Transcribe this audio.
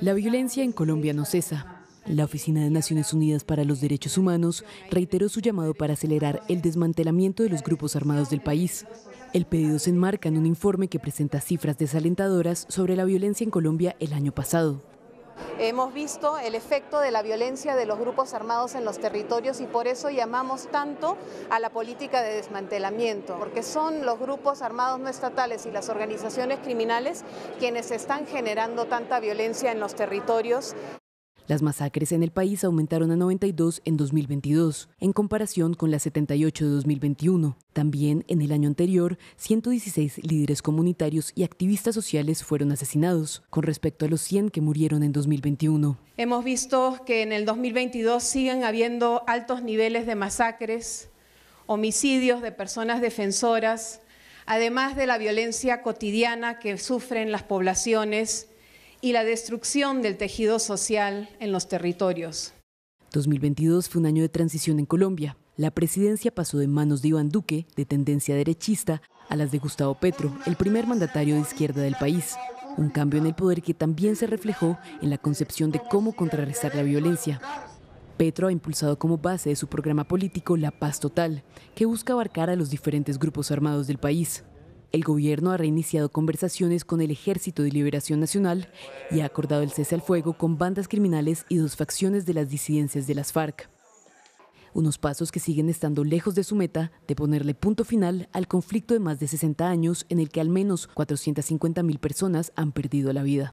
La violencia en Colombia no cesa. La Oficina de Naciones Unidas para los Derechos Humanos reiteró su llamado para acelerar el desmantelamiento de los grupos armados del país. El pedido se enmarca en un informe que presenta cifras desalentadoras sobre la violencia en Colombia el año pasado. Hemos visto el efecto de la violencia de los grupos armados en los territorios y por eso llamamos tanto a la política de desmantelamiento, porque son los grupos armados no estatales y las organizaciones criminales quienes están generando tanta violencia en los territorios. Las masacres en el país aumentaron a 92 en 2022, en comparación con las 78 de 2021. También en el año anterior, 116 líderes comunitarios y activistas sociales fueron asesinados, con respecto a los 100 que murieron en 2021. Hemos visto que en el 2022 siguen habiendo altos niveles de masacres, homicidios de personas defensoras, además de la violencia cotidiana que sufren las poblaciones y la destrucción del tejido social en los territorios. 2022 fue un año de transición en Colombia. La presidencia pasó de manos de Iván Duque, de tendencia derechista, a las de Gustavo Petro, el primer mandatario de izquierda del país. Un cambio en el poder que también se reflejó en la concepción de cómo contrarrestar la violencia. Petro ha impulsado como base de su programa político la Paz Total, que busca abarcar a los diferentes grupos armados del país. El gobierno ha reiniciado conversaciones con el Ejército de Liberación Nacional y ha acordado el cese al fuego con bandas criminales y dos facciones de las disidencias de las FARC. Unos pasos que siguen estando lejos de su meta de ponerle punto final al conflicto de más de 60 años en el que al menos 450.000 personas han perdido la vida.